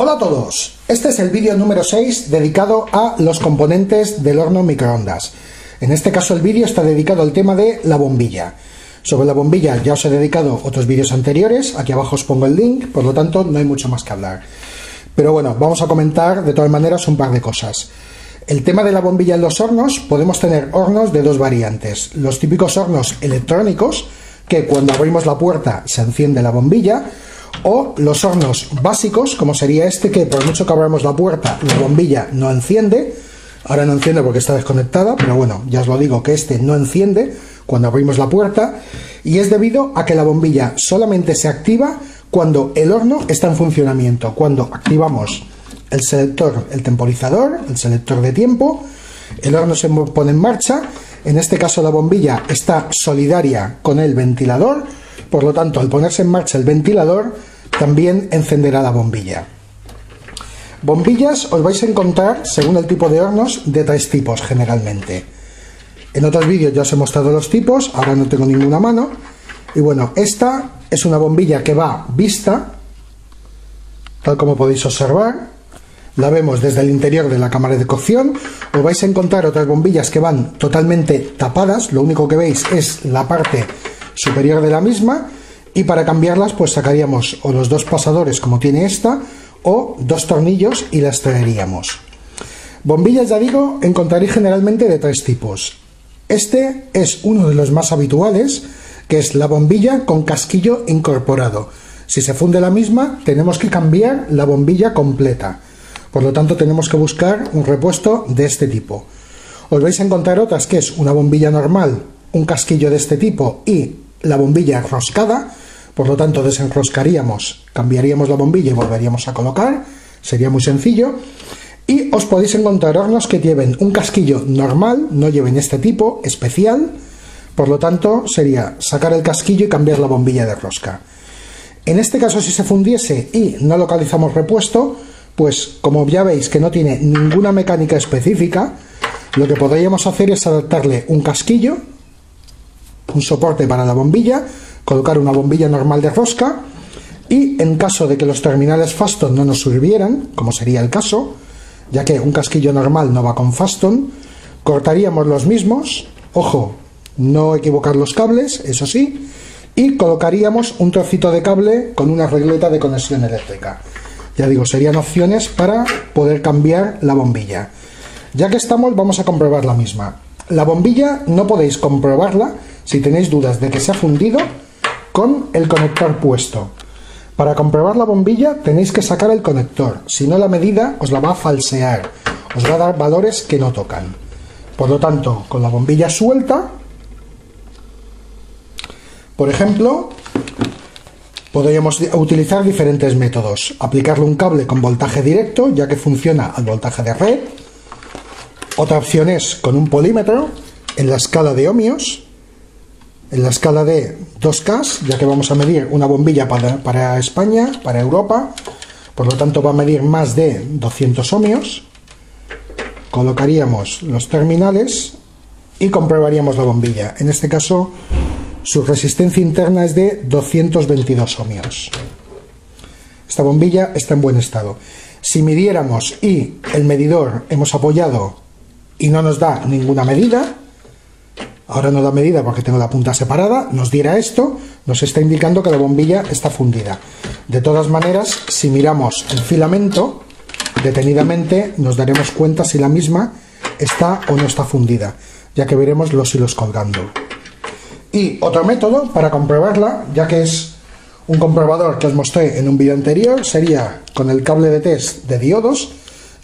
Hola a todos, este es el vídeo número 6 dedicado a los componentes del horno microondas. En este caso el vídeo está dedicado al tema de la bombilla. Sobre la bombilla ya os he dedicado otros vídeos anteriores, aquí abajo os pongo el link, por lo tanto no hay mucho más que hablar. Pero bueno, vamos a comentar de todas maneras un par de cosas. El tema de la bombilla en los hornos, podemos tener hornos de dos variantes. Los típicos hornos electrónicos, que cuando abrimos la puerta se enciende la bombilla, o los hornos básicos, como sería este, que por mucho que abramos la puerta, la bombilla no enciende. Ahora no enciende porque está desconectada, pero bueno, ya os lo digo que este no enciende cuando abrimos la puerta, y es debido a que la bombilla solamente se activa cuando el horno está en funcionamiento, cuando activamos el selector, el temporizador, el selector de tiempo, el horno se pone en marcha. En este caso la bombilla está solidaria con el ventilador, por lo tanto al ponerse en marcha el ventilador también encenderá la bombilla. Bombillas os vais a encontrar, según el tipo de hornos, de tres tipos generalmente. En otros vídeos ya os he mostrado los tipos, ahora no tengo ninguna a mano. Y bueno, esta es una bombilla que va vista, tal como podéis observar. La vemos desde el interior de la cámara de cocción. Os vais a encontrar otras bombillas que van totalmente tapadas, lo único que veis es la parte superior de la misma, y para cambiarlas pues sacaríamos o los dos pasadores como tiene esta, o dos tornillos y las traeríamos. Bombillas, ya digo, encontraréis generalmente de tres tipos. Este es uno de los más habituales, que es la bombilla con casquillo incorporado. Si se funde la misma, tenemos que cambiar la bombilla completa. Por lo tanto, tenemos que buscar un repuesto de este tipo. Os vais a encontrar otras que es una bombilla normal, un casquillo de este tipo y la bombilla enroscada. Por lo tanto, desenroscaríamos, cambiaríamos la bombilla y volveríamos a colocar. Sería muy sencillo. Y os podéis encontrar hornos que lleven un casquillo normal, no lleven este tipo especial. Por lo tanto, sería sacar el casquillo y cambiar la bombilla de rosca. En este caso, si se fundiese y no localizamos repuesto, pues como ya veis que no tiene ninguna mecánica específica, lo que podríamos hacer es adaptarle un casquillo, un soporte para la bombilla, colocar una bombilla normal de rosca, y en caso de que los terminales Faston no nos sirvieran, como sería el caso, ya que un casquillo normal no va con Faston, cortaríamos los mismos, ojo, no equivocar los cables, eso sí, y colocaríamos un trocito de cable con una regleta de conexión eléctrica. Ya digo, serían opciones para poder cambiar la bombilla. Ya que estamos, vamos a comprobar la misma. La bombilla no podéis comprobarla si tenéis dudas de que se ha fundido con el conector puesto. Para comprobar la bombilla tenéis que sacar el conector, si no la medida os la va a falsear, os va a dar valores que no tocan. Por lo tanto, con la bombilla suelta, por ejemplo, podríamos utilizar diferentes métodos. Aplicarle un cable con voltaje directo, ya que funciona al voltaje de red. Otra opción es con un polímetro en la escala de ohmios, en la escala de 2K, ya que vamos a medir una bombilla para España, para Europa, por lo tanto va a medir más de 200 ohmios. Colocaríamos los terminales y comprobaríamos la bombilla. En este caso, su resistencia interna es de 222 ohmios. Esta bombilla está en buen estado. Si midiéramos y el medidor hemos apoyado y no nos da ninguna medida, ahora no da medida porque tengo la punta separada, nos diera esto, nos está indicando que la bombilla está fundida. De todas maneras, si miramos el filamento detenidamente, nos daremos cuenta si la misma está o no está fundida, ya que veremos los hilos colgando. Y otro método para comprobarla, ya que es un comprobador que os mostré en un vídeo anterior, sería con el cable de test de diodos.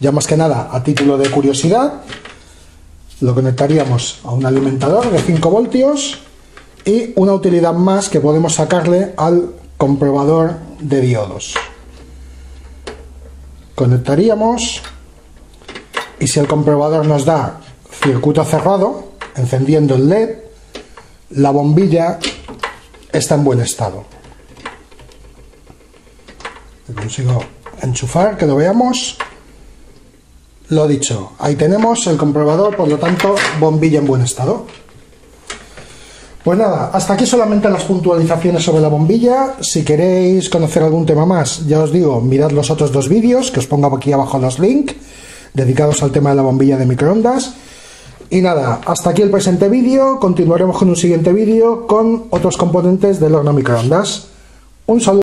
Ya más que nada, a título de curiosidad, lo conectaríamos a un alimentador de 5 voltios y una utilidad más que podemos sacarle al comprobador de diodos. Conectaríamos y si el comprobador nos da circuito cerrado, encendiendo el LED, la bombilla está en buen estado. Consigo enchufar, que lo veamos. Lo dicho, ahí tenemos el comprobador, por lo tanto, bombilla en buen estado. Pues nada, hasta aquí solamente las puntualizaciones sobre la bombilla. Si queréis conocer algún tema más, ya os digo, mirad los otros dos vídeos, que os pongo aquí abajo los links, dedicados al tema de la bombilla de microondas. Y nada, hasta aquí el presente vídeo, continuaremos con un siguiente vídeo con otros componentes del horno microondas. Un saludo.